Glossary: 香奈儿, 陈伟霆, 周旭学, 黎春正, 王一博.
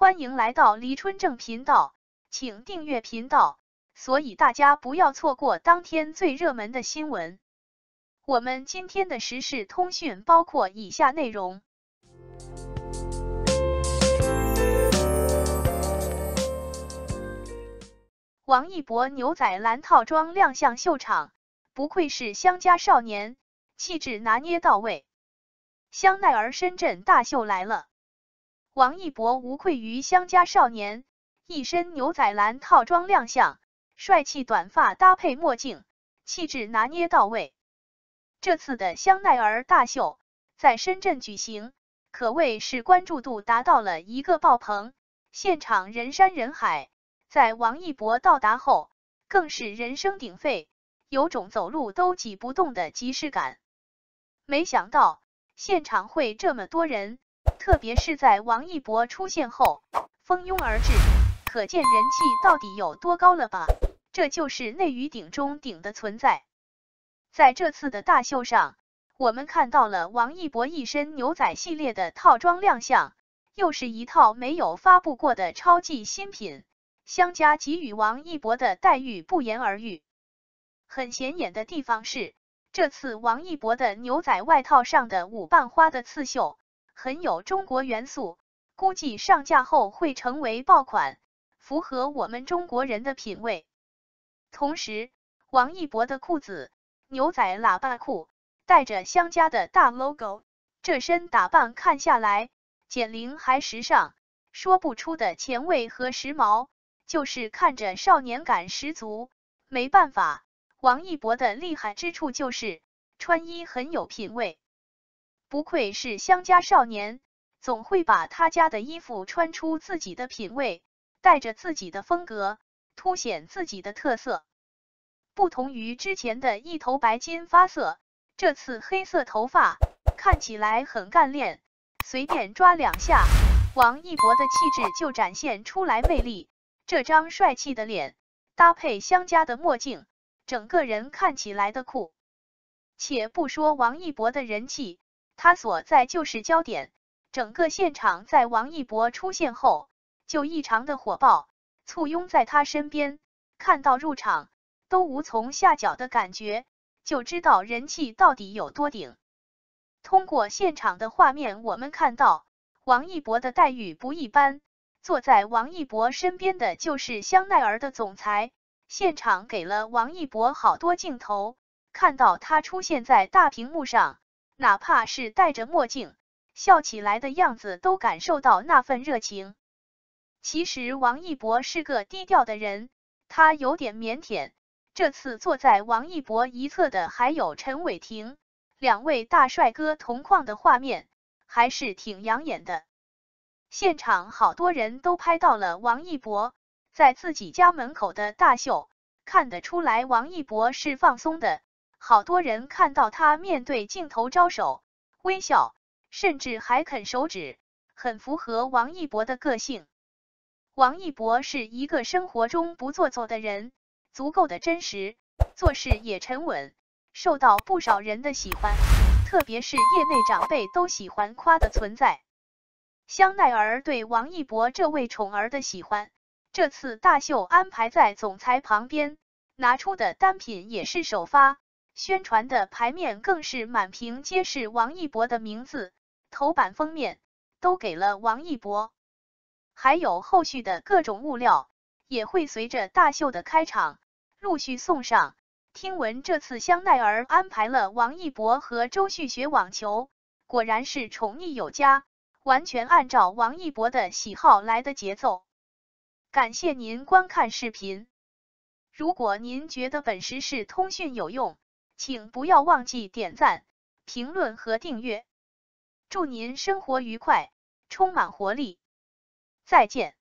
欢迎来到黎春正频道，请订阅频道，所以大家不要错过当天最热门的新闻。我们今天的时事通讯包括以下内容：王一博牛仔蓝套装亮相秀场，不愧是香家少年，气质拿捏到位。香奈儿深圳大秀来了，王一博无愧于香家少年，一身牛仔蓝套装亮相，帅气短发搭配墨镜，气质拿捏到位。这次的香奈儿大秀在深圳举行，可谓是关注度达到了一个爆棚，现场人山人海。在王一博到达后，更是人声鼎沸。有种走路都挤不动的即视感。没想到现场会这么多人，特别是在王一博出现后蜂拥而至，可见人气到底有多高了吧？这就是内娱顶中顶的存在。在这次的大秀上，我们看到了王一博一身牛仔系列的套装亮相，又是一套没有发布过的超级新品，香家给予王一博的待遇不言而喻。很显眼的地方是，这次王一博的牛仔外套上的五瓣花的刺绣很有中国元素，估计上架后会成为爆款，符合我们中国人的品味。同时，王一博的裤子牛仔喇叭裤带着香家的大 logo， 这身打扮看下来减龄还时尚，说不出的前卫和时髦，就是看着少年感十足。没办法，王一博的厉害之处就是穿衣很有品味，不愧是香家少年，总会把他家的衣服穿出自己的品味，带着自己的风格，凸显自己的特色。不同于之前的一头白金发色，这次黑色头发看起来很干练，随便抓两下，王一博的气质就展现出来魅力。这张帅气的脸搭配香家的墨镜，整个人看起来的酷。且不说王一博的人气，他所在就是焦点，整个现场在王一博出现后就异常的火爆，簇拥在他身边，看到入场都无从下脚的感觉，就知道人气到底有多顶。通过现场的画面，我们看到王一博的待遇不一般，坐在王一博身边的就是香奈儿的总裁，现场给了王一博好多镜头，看到他出现在大屏幕上，哪怕是戴着墨镜，笑起来的样子都感受到那份热情。其实王一博是个低调的人，他有点腼腆。这次坐在王一博一侧的还有陈伟霆，两位大帅哥同框的画面还是挺养眼的。现场好多人都拍到了王一博在自己家门口的大秀，看得出来王一博是放松的，好多人看到他面对镜头招手微笑，甚至还啃手指，很符合王一博的个性。王一博是一个生活中不做作的人，足够的真实，做事也沉稳，受到不少人的喜欢，特别是业内长辈都喜欢夸的存在。香奈儿对王一博这位宠儿的喜欢，这次大秀安排在总裁旁边，拿出的单品也是首发，宣传的牌面更是满屏皆是王一博的名字，头版封面都给了王一博。还有后续的各种物料也会随着大秀的开场陆续送上。听闻这次香奈儿安排了王一博和周旭学网球，果然是宠溺有加，完全按照王一博的喜好来的节奏。感谢您观看视频，如果您觉得本时事通讯有用，请不要忘记点赞、评论和订阅。祝您生活愉快，充满活力，再见。